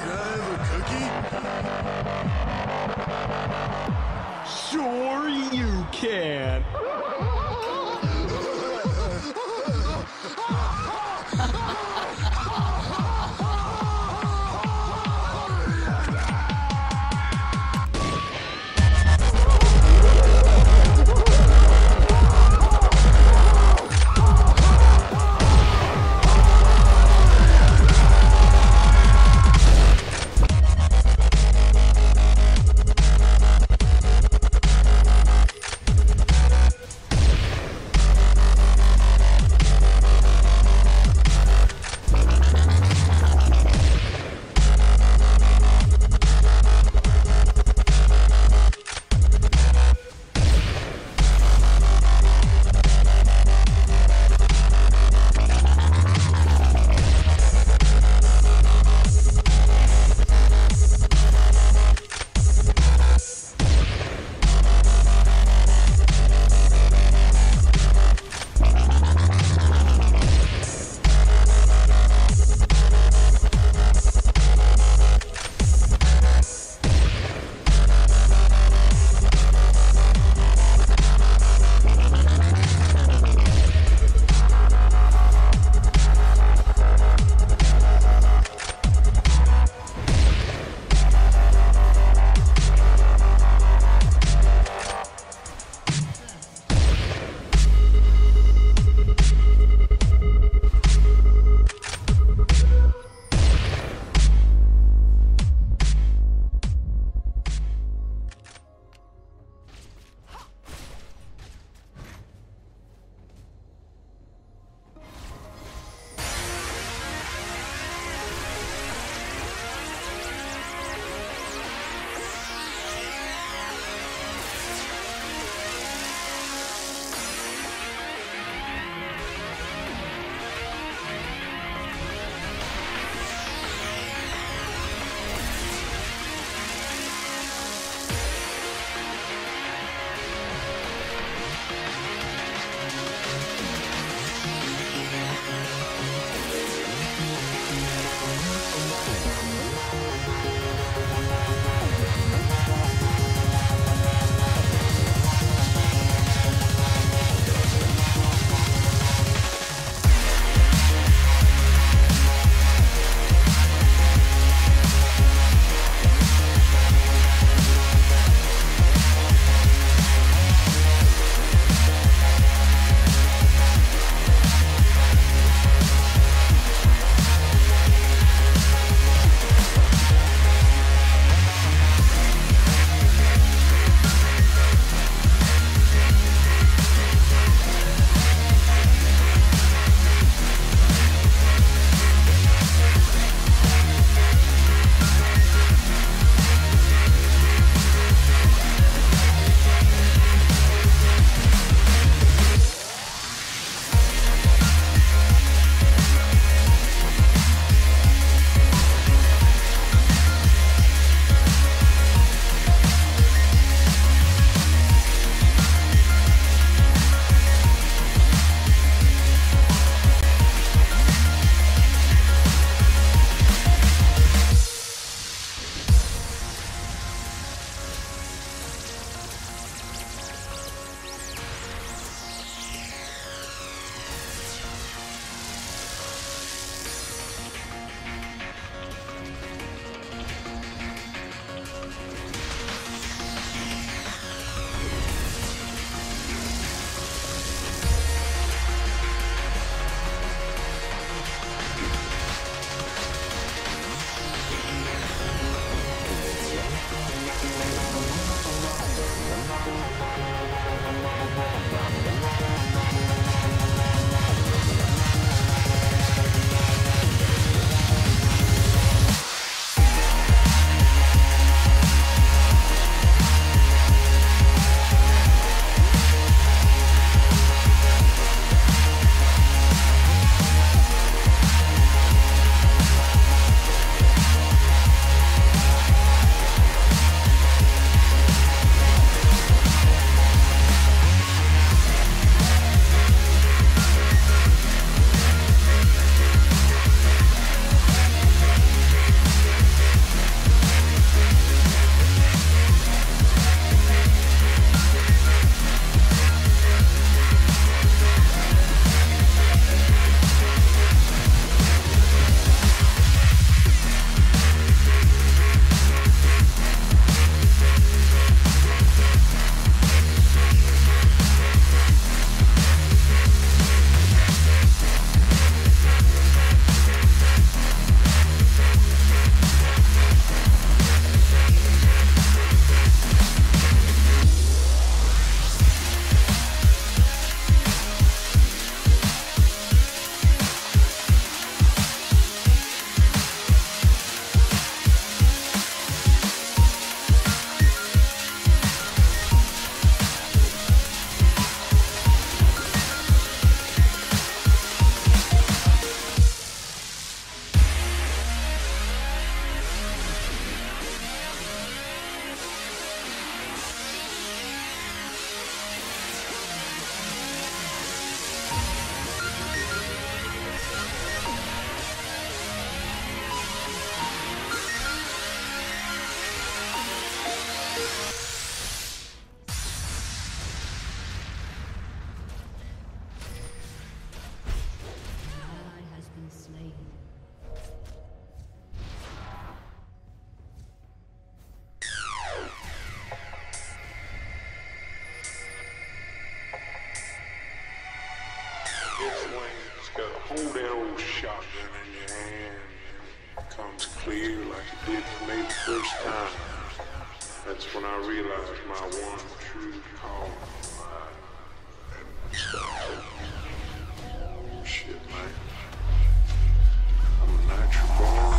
I have a cookie? Sure you can. hold that old shotgun in your hand. It comes clear like it did for me the first time. That's when I realized my one true calling in life. Shit, man. I'm a natural born.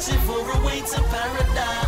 searching for a way to paradise.